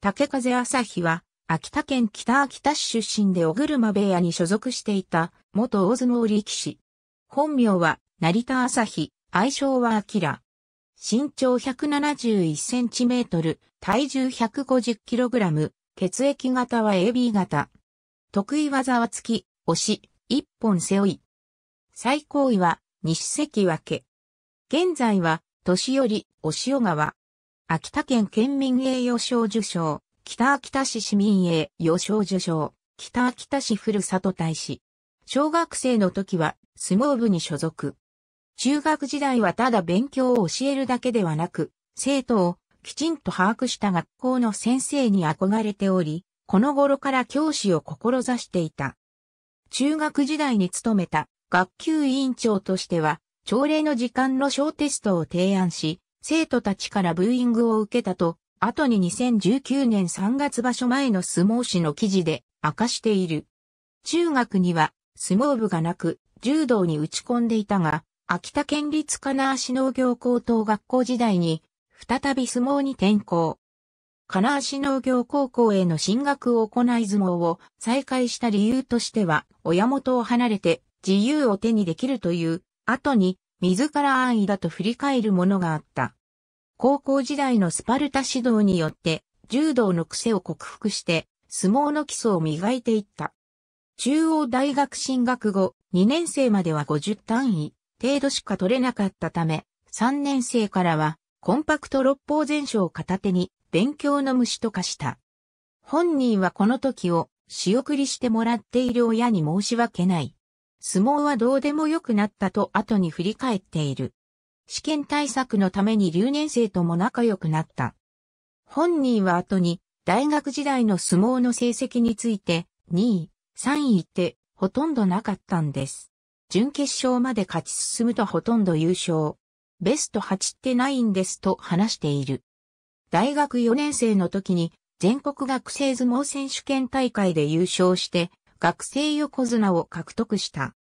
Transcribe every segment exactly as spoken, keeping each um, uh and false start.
豪風朝日は、秋田県北秋田市出身で尾車部屋に所属していた、元大相撲力士。本名は、成田朝日、愛称は明。身長ひゃくななじゅういちセンチメートル、体重ひゃくごじゅっキログラム、血液型は エービー 型。得意技は突き、押し、一本背負い。最高位は、西関脇。現在は、年寄、押尾川。秋田県県民栄誉賞受賞、北秋田市市民栄誉賞受賞、北秋田市ふるさと大使。小学生の時は相撲部に所属。中学時代はただ勉強を教えるだけではなく、生徒をきちんと把握した学校の先生に憧れており、この頃から教師を志していた。中学時代に勤めた学級委員長としては、朝礼の時間の小テストを提案し、生徒たちからブーイングを受けたと、後ににせんじゅうきゅうねんさんがつ場所前の相撲誌の記事で明かしている。中学には相撲部がなく、柔道に打ち込んでいたが、秋田県立金足農業高等学校時代に、再び相撲に転向。金足農業高校への進学を行い相撲を再開した理由としては、親元を離れて自由を手にできるという、後に、自ら安易だと振り返るものがあった。高校時代のスパルタ指導によって柔道の癖を克服して相撲の基礎を磨いていった。中央大学進学後にねんせいまではごじゅう単位程度しか取れなかったためさんねんせいからはコンパクトろっぽう全書を片手に勉強の虫と化した。本人はこの時を仕送りしてもらっている親に申し訳ない。相撲はどうでもよくなったと後に振り返っている。試験対策のために留年生とも仲良くなった。本人は後に大学時代の相撲の成績についてにい、さんいってほとんどなかったんです。準決勝まで勝ち進むとほとんど優勝。ベストはちってないんですと話している。大学よねんせいの時に全国学生相撲選手権大会で優勝して、学生横綱を獲得した。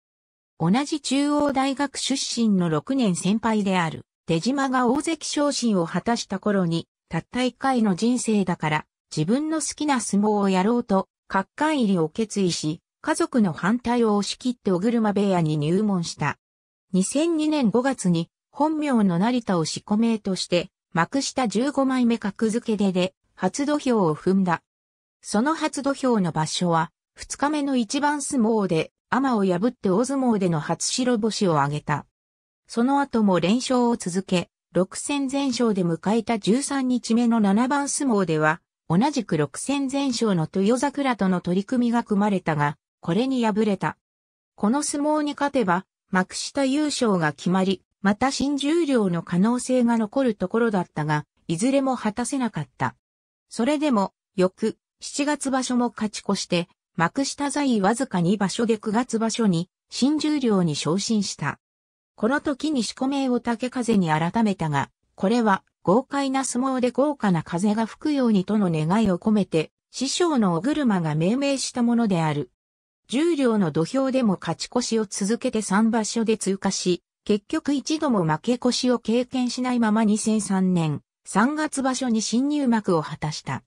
同じ中央大学出身のろくねんせんぱいである出島が大関昇進を果たした頃に、たったいっかいの人生だから自分の好きな相撲をやろうと、角界入りを決意し、家族の反対を押し切って尾車部屋に入門した。にせんにねんごがつに本名の成田を四股名として、幕下じゅうごまいめ格付け出で初土俵を踏んだ。その初土俵の場所は、二日目の一番相撲で、アマを破って大相撲での初白星を挙げた。その後も連勝を続け、ろくせんぜんしょうで迎えたじゅうさんにちめのななばん相撲では、同じくろくせんぜんしょうの豊桜との取り組みが組まれたが、これに敗れた。この相撲に勝てば、幕下優勝が決まり、また新十両の可能性が残るところだったが、いずれも果たせなかった。それでも、翌、しちがつ場所も勝ち越して、幕下在位わずかにばしょでくがつばしょに新十両に昇進した。この時に四股名を豪風に改めたが、これは豪快な相撲で豪華な風が吹くようにとの願いを込めて、師匠の尾車が命名したものである。十両の土俵でも勝ち越しを続けてさんばしょで通過し、結局一度も負け越しを経験しないままにせんさんねんさんがつばしょに新入幕を果たした。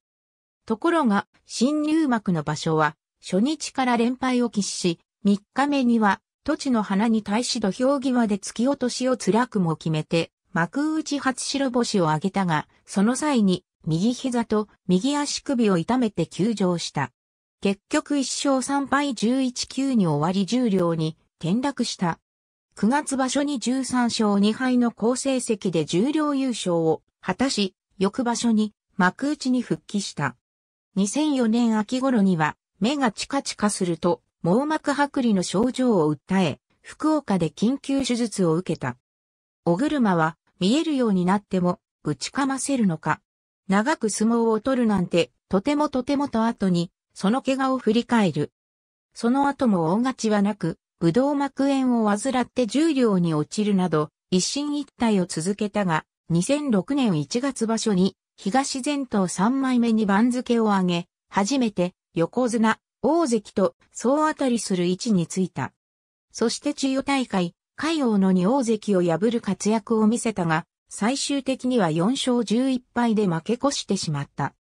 ところが、新入幕の場所は、初日から連敗を喫し、みっかめには、土地の花に対し土俵際で突き落としを辛くも決めて、幕内初白星を挙げたが、その際に、右膝と右足首を痛めて休場した。結局いっしょうさんぱいじゅういちきゅうに終わり十両に転落した。くがつばしょにじゅうさんしょうにはいの好成績で十両優勝を果たし、翌場所に幕内に復帰した。にせんよねんあきごろには、目がチカチカすると、網膜剥離の症状を訴え、福岡で緊急手術を受けた。尾車は、見えるようになっても、ぶちかませるのか。長く相撲を取るなんて、とてもとてもと後に、その怪我を振り返る。その後も大勝ちはなく、ブドウ膜炎を患って重量に落ちるなど、一進一退を続けたが、にせんろくねんいちがつばしょに、東全頭さんまいめに番付を上げ、初めて、横綱、大関と総当たりする位置についた。そして中央大会、海王のに大関を破る活躍を見せたが、最終的にはよんしょうじゅういっぱいで負け越してしまった。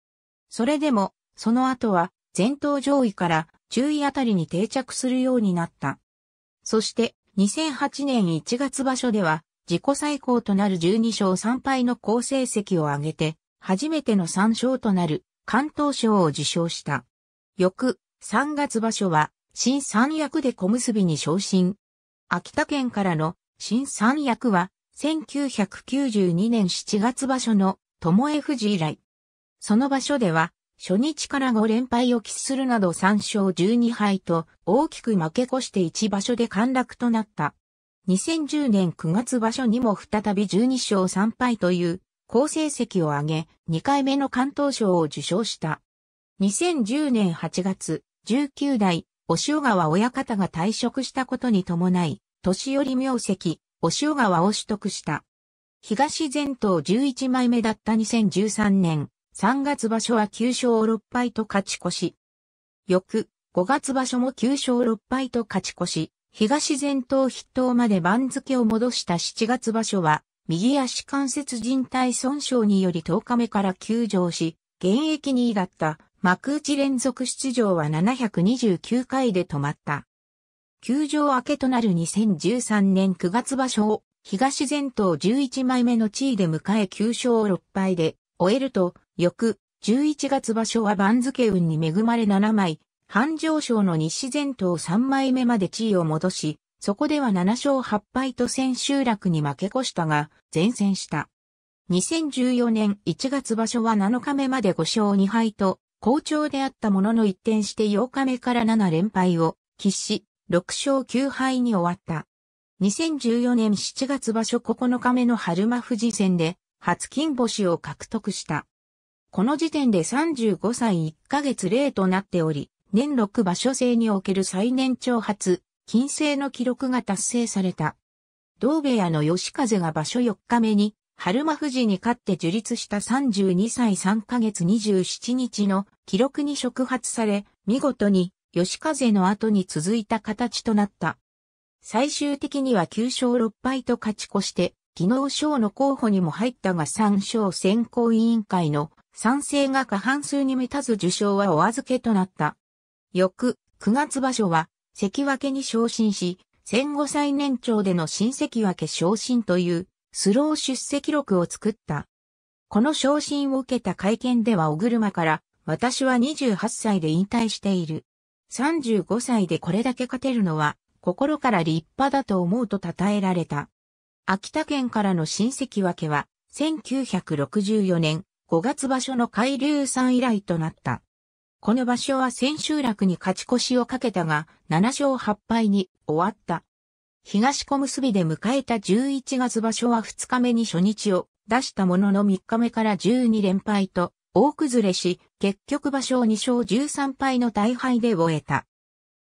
それでも、その後は前頭上位から中位あたりに定着するようになった。そして、にせんはちねんいちがつ場所では、自己最高となるじゅうにしょうさんぱいの好成績を挙げて、初めてのさんしょうとなる敢闘賞を受賞した。翌さんがつ場所は、新三役で小結に昇進。秋田県からの新三役は、せんきゅうひゃくきゅうじゅうにねんしちがつ場所の巴富士以来。その場所では、初日からごれんぱいを喫するなどさんしょうじゅうにはいと大きく負け越していちばしょで陥落となった。にせんじゅうねんくがつ場所にも再びじゅうにしょうさんぱいという好成績を挙げにかいめの敢闘賞を受賞した。にせんじゅうねんはちがつ、じゅうきゅうだい、押尾川親方が退職したことに伴い、年寄名跡、押尾川を取得した。東全島じゅういちまいめだったにせんじゅうさんねんさんがつ場所はきゅうしょうろっぱいと勝ち越し。翌ごがつ場所もきゅうしょうろっぱいと勝ち越し、東全島筆頭まで番付を戻したしちがつ場所は、右足関節靭帯損傷によりとおかめから休場し、現役にいだった幕内連続出場はななひゃくにじゅうきゅうかいで止まった。休場明けとなるにせんじゅうさんねんくがつ場所を、東全島じゅういちまいめの地位で迎えきゅうしょうろっぱいで終えると、翌じゅういちがつ場所は番付運に恵まれななまい、半上昇の西全島さんまいめまで地位を戻し、そこではななしょうはっぱいと千秋楽に負け越したが、善戦した。にせんじゅうよねんいちがつ場所はなのかめまでごしょうにはいと、好調であったものの一転してようかめからななれんぱいを喫し、ろくしょうきゅうはいに終わった。にせんじゅうよねんしちがつ場所ここのかめの日馬富士戦で、初金星を獲得した。この時点でさんじゅうごさいいっかげつれいとなっており、年ろくばしょ制における最年長初、金星の記録が達成された。同部屋の吉風が場所よっかめに、日馬富士に勝って樹立したさんじゅうにさいさんかげつにじゅうしちにちの記録に触発され、見事に吉風の後に続いた形となった。最終的にはきゅうしょうろっぱいと勝ち越して、技能賞の候補にも入ったがさんしょうせんこう委員会の賛成が過半数に満たず受賞はお預けとなった。翌くがつ場所は関脇に昇進し、戦後最年長での新関脇昇進というスロー出世記録を作った。この昇進を受けた会見では尾車から、私はにじゅうはっさいで引退している。さんじゅうごさいでこれだけ勝てるのは心から立派だと思うと称えられた。秋田県からの新関脇は、せんきゅうひゃくろくじゅうよねんごがつ場所の海龍さん以来となった。この場所は千秋楽に勝ち越しをかけたが、ななしょうはっぱいに終わった。東小結で迎えたじゅういちがつ場所はふつかめに初日を出したもののみっかめからじゅうにれんぱいと大崩れし、結局場所をにしょうじゅうさんぱいの大敗で終えた。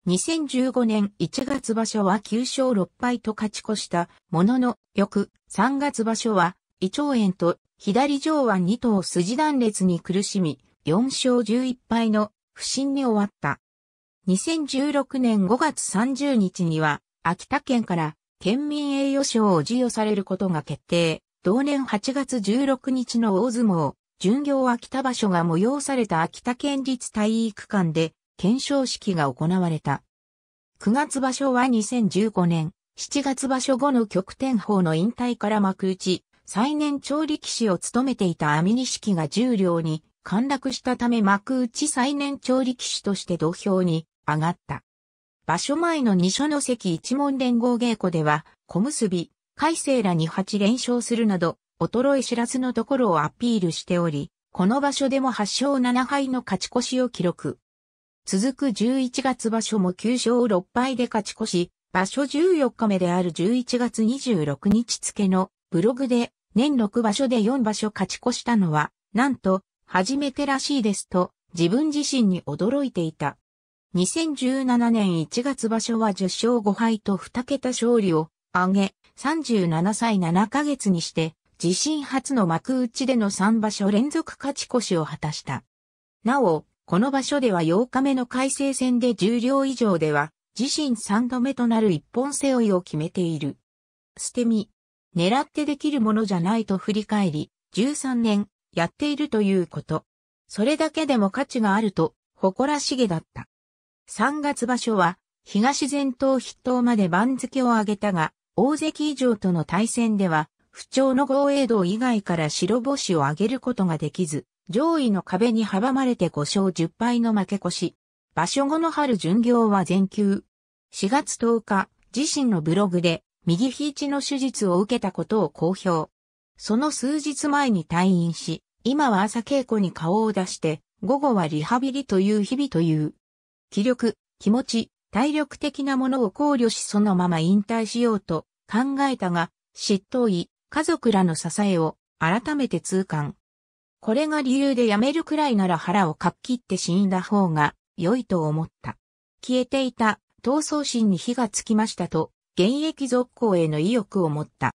にせんじゅうごねんいちがつ場所はきゅうしょうろっぱいと勝ち越したものの、翌さんがつ場所は胃腸炎と左上腕二頭筋断裂に苦しみ、よんしょうじゅういっぱいの不振に終わった。にせんじゅうろくねんごがつさんじゅうにちには、秋田県から県民栄誉賞を授与されることが決定。同年はちがつじゅうろくにちの大相撲、巡業秋田場所が催された秋田県立体育館で、顕彰式が行われた。くがつ場所はにせんじゅうごねんしちがつ場所後の旭天鵬の引退から幕内最年長力士を務めていた安美錦が十両に陥落したため幕内最年長力士として土俵に上がった。場所前の二所ノ関一門連合稽古では小結、魁聖らにはちれんしょうするなど衰え知らずのところをアピールしており、この場所でもはっしょうななはいの勝ち越しを記録。続くじゅういちがつ場所もきゅうしょうろっぱいで勝ち越し、場所じゅうよっかめであるじゅういちがつにじゅうろくにち付のブログで年ろくばしょでよんばしょ勝ち越したのは、なんと初めてらしいですと自分自身に驚いていた。にせんじゅうななねんいちがつ場所はじゅっしょうごはいとふたけた勝利を挙げ、さんじゅうななさいななかげつにして自身初の幕内でのさんばしょれんぞく勝ち越しを果たした。なお、この場所ではようかめの魁聖戦で十両以上では自身さんどめとなる一本背負いを決めている。捨て身。狙ってできるものじゃないと振り返り、じゅうさんねんやっているということ。それだけでも価値があると誇らしげだった。三月場所は東前頭筆頭まで番付を上げたが、大関以上との対戦では、不調の豪栄道以外から白星を挙げることができず、上位の壁に阻まれてごしょうじゅっぱいの負け越し。場所後の春巡業は全休。しがつとおか、自身のブログで、右肘の手術を受けたことを公表。その数日前に退院し、今は朝稽古に顔を出して、午後はリハビリという日々という。気力、気持ち、体力的なものを考慮しそのまま引退しようと考えたが、執刀医、家族らの支えを改めて痛感。これが理由で辞めるくらいなら腹をかっきって死んだ方が良いと思った。消えていた闘争心に火がつきましたと、現役続行への意欲を持った。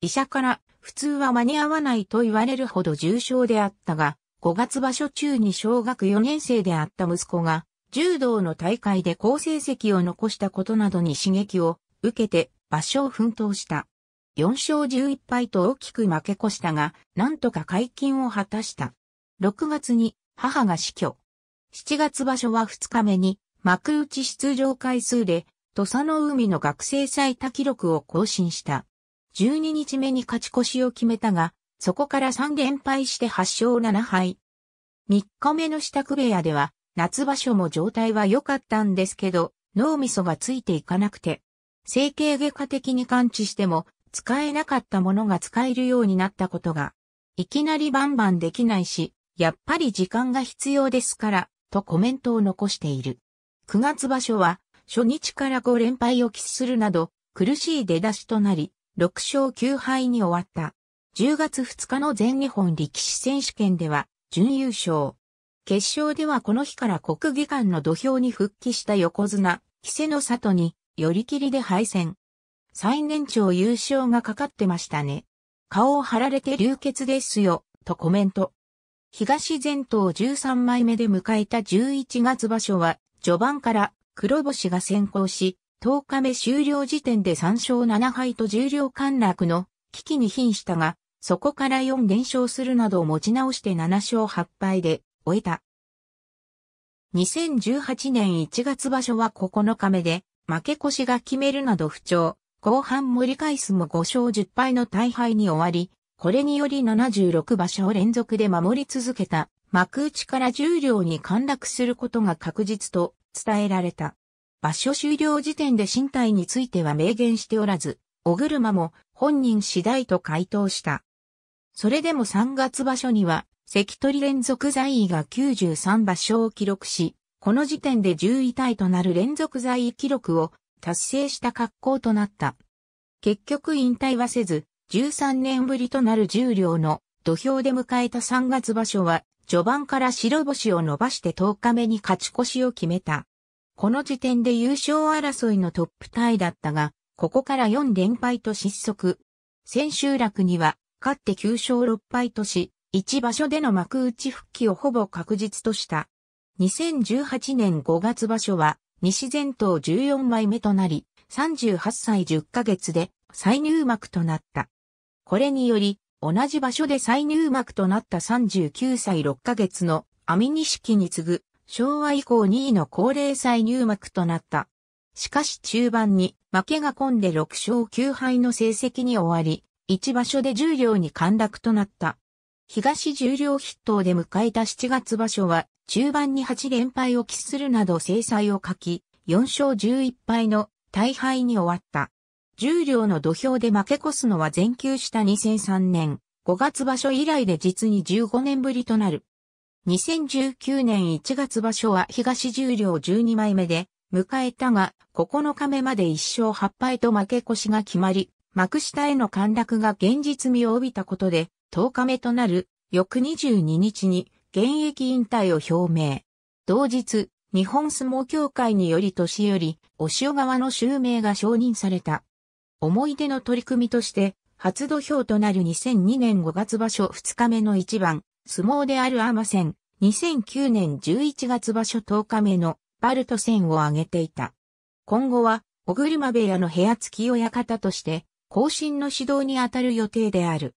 医者から、普通は間に合わないと言われるほど重症であったが、ごがつばしょ中にしょうがくよねんせいであった息子が、柔道の大会で好成績を残したことなどに刺激を受けて場所を奮闘した。よんしょうじゅういっぱいと大きく負け越したが、なんとか解禁を果たした。ろくがつに母が死去。しちがつばしょはふつかめに幕内出場回数で、土佐の海の学生最多記録を更新した。じゅうににちめに勝ち越しを決めたが、そこからさんれんぱいしてはっしょうななはい。みっかめの支度部屋では、夏場所も状態は良かったんですけど、脳みそがついていかなくて、整形外科的に完治しても、使えなかったものが使えるようになったことが、いきなりバンバンできないし、やっぱり時間が必要ですから、とコメントを残している。くがつばしょは、初日からごれんぱいを喫するなど、苦しい出だしとなり、ろくしょうきゅうはいに終わった。じゅうがつふつかの全日本力士選手権では、準優勝。決勝ではこの日から国技館の土俵に復帰した横綱、稀勢の里に、寄り切りで敗戦。最年長優勝がかかってましたね。顔を張られて流血ですよ、とコメント。東前頭じゅうさんまいめで迎えたじゅういちがつばしょは、序盤から黒星が先行し、とおかめ終了時点でさんしょうななはいと十両陥落の危機に瀕したが、そこからよんれんしょうするなどを持ち直してななしょうはっぱいで、終えた。にせんじゅうはちねんいちがつばしょはここのかめで、負け越しが決めるなど不調、後半盛り返すもごしょうじゅっぱいの大敗に終わり、これによりななじゅうろくばしょ連続で守り続けた、幕内から十両に陥落することが確実と伝えられた。場所終了時点で進退については明言しておらず、尾車も本人次第と回答した。それでもさんがつばしょには、関取連続在位がきゅうじゅうさんばしょを記録し、この時点でじゅういたいとなる連続在位記録を達成した格好となった。結局引退はせず、じゅうさんねんぶりとなる十両の土俵で迎えたさんがつばしょは、序盤から白星を伸ばしてとおかめに勝ち越しを決めた。この時点で優勝争いのトップタイだったが、ここからよんれんぱいと失速。千秋楽には、勝ってきゅうしょうろっぱいとし、いちばしょでの幕内復帰をほぼ確実とした。にせんじゅうはちねんごがつばしょは西前頭じゅうよんまいめとなり、さんじゅうはっさいじゅっかげつで再入幕となった。これにより、同じ場所で再入幕となったさんじゅうきゅうさいろっかげつの安美錦に次ぐ昭和以降にいの高齢再入幕となった。しかし中盤に負けが込んでろくしょうきゅうはいの成績に終わり、いちばしょで十両に陥落となった。東十両筆頭で迎えたしちがつばしょは、中盤にはちれんぱいを喫するなど精彩を欠き、よんしょうじゅういっぱいの大敗に終わった。十両の土俵で負け越すのは全休したにせんさんねんごがつばしょ以来で実にじゅうごねんぶりとなる。にせんじゅうきゅうねんいちがつばしょは東十両じゅうにまいめで迎えたが、ここのかめまでいっしょうはっぱいと負け越しが決まり、幕下への陥落が現実味を帯びたことで、とおかめとなる翌にじゅうににちに現役引退を表明。同日、日本相撲協会により年寄り、押尾川の襲名が承認された。思い出の取り組みとして、初土俵となるにせんにねんごがつばしょふつかめの一番、相撲であるアマ戦、にせんきゅうねんじゅういちがつばしょとおかめのバルト戦を挙げていた。今後は、尾車部屋の部屋付き親方として、後進の指導にあたる予定である。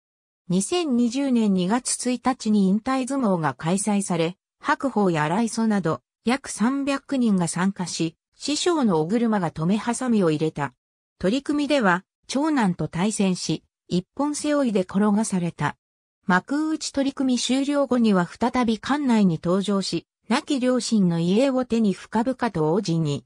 にせんにじゅうねんにがつついたちに引退相撲が開催され、白鵬や荒磯など約さんびゃくにんが参加し、師匠の尾車が留めハサミを入れた。取り組みでは、長男と対戦し、一本背負いで転がされた。幕内取り組み終了後には再び館内に登場し、亡き両親の遺影を手に深々と応じに。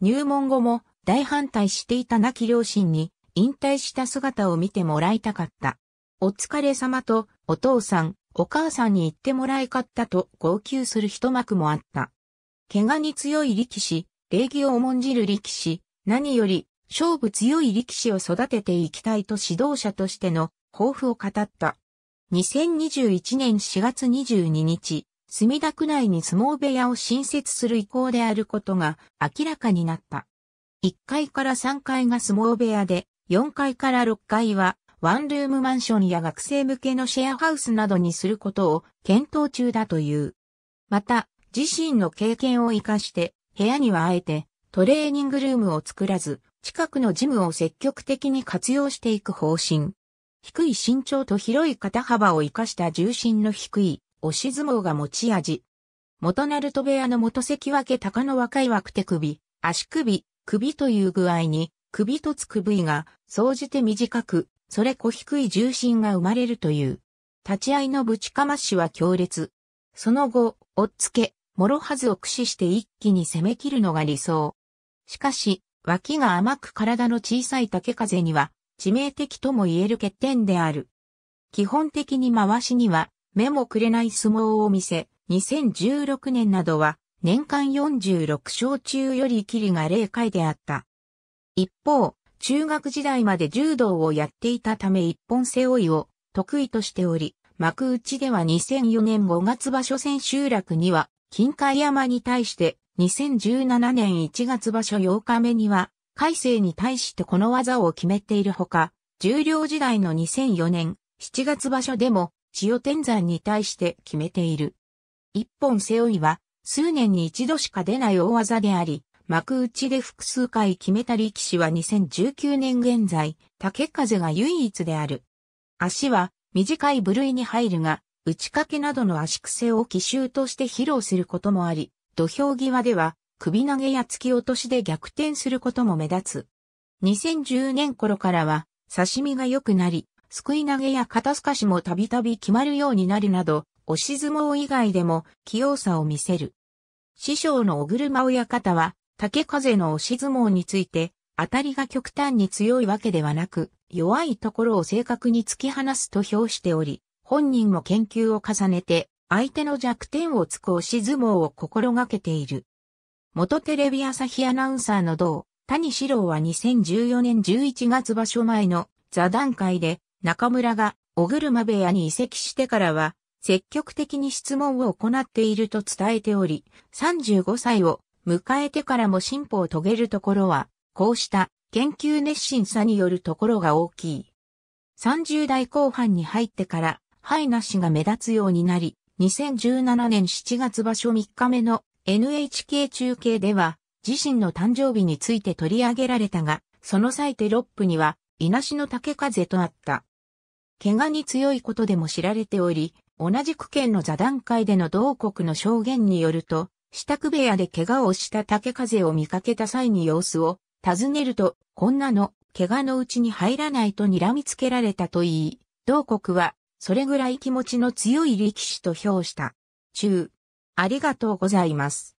入門後も大反対していた亡き両親に引退した姿を見てもらいたかった。お疲れ様とお父さん、お母さんに言ってもらいかったと号泣する一幕もあった。怪我に強い力士、礼儀を重んじる力士、何より勝負強い力士を育てていきたいと指導者としての抱負を語った。にせんにじゅういちねんしがつにじゅうににち、墨田区内に相撲部屋を新設する意向であることが明らかになった。いっかいからさんがいが相撲部屋で、よんかいからろっかいはワンルームマンションや学生向けのシェアハウスなどにすることを検討中だという。また、自身の経験を生かして、部屋にはあえてトレーニングルームを作らず、近くのジムを積極的に活用していく方針。低い身長と広い肩幅を生かした重心の低い押し相撲が持ち味。元鳴戸部屋の元関脇高野若い枠手首、足首、首という具合に、首とつく部位が総じて短く、それこ低い重心が生まれるという。立ち合いのぶちかましは強烈。その後、押っつけ、諸はずを駆使して一気に攻め切るのが理想。しかし、脇が甘く体の小さい豪風には、致命的とも言える欠点である。基本的に回しには、目もくれない相撲を見せ、にせんじゅうろくねんなどは、年間よんじゅうろくしょう中よりキリがぜろかいであった。一方、中学時代まで柔道をやっていたため一本背負いを得意としており、幕内ではにせんよねんごがつばしょ千秋楽には、金開山に対して、にせんじゅうななねんいちがつばしょようかめには、魁聖に対してこの技を決めているほか、十両時代のにせんよねんしちがつばしょでも、千代天山に対して決めている。一本背負いは、数年に一度しか出ない大技であり、幕内で複数回決めた力士はにせんじゅうきゅうねん現在、豪風が唯一である。足は短い部類に入るが、打ち掛けなどの足癖を奇襲として披露することもあり、土俵際では首投げや突き落としで逆転することも目立つ。にせんじゅうねんごろからは刺身が良くなり、すくい投げや肩すかしもたびたび決まるようになるなど、押し相撲以外でも器用さを見せる。師匠の尾車親方は、豪風の押し相撲について、当たりが極端に強いわけではなく、弱いところを正確に突き放すと評しており、本人も研究を重ねて、相手の弱点を突く押し相撲を心がけている。元テレビ朝日アナウンサーの同谷史郎はにせんじゅうよねんじゅういちがつばしょまえの座談会で、中村が尾車部屋に移籍してからは、積極的に質問を行っていると伝えており、さんじゅうごさいを、迎えてからも進歩を遂げるところは、こうした研究熱心さによるところが大きい。さんじゅうだいこうはんに入ってから、ハイナシが目立つようになり、にせんじゅうななねんしちがつばしょみっかめの エヌエイチケー 中継では、自身の誕生日について取り上げられたが、その際テロップには、いなしの豪風とあった。怪我に強いことでも知られており、同じく県の座談会での同国の証言によると、支度部屋で怪我をした豪風を見かけた際に様子を尋ねると、こんなの怪我のうちに入らないと睨みつけられたと言い、同国はそれぐらい気持ちの強い力士と評した。中、ありがとうございます。